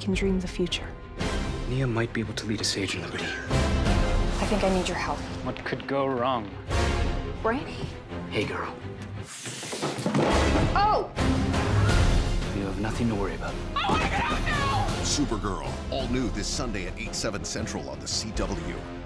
can dream the future. Nia might be able to lead a sage in liberty. I think I need your help. What could go wrong? Brainy? Hey, girl. Oh! You have nothing to worry about. Oh, I don't know! Supergirl, all new this Sunday at 8/7 Central on The CW.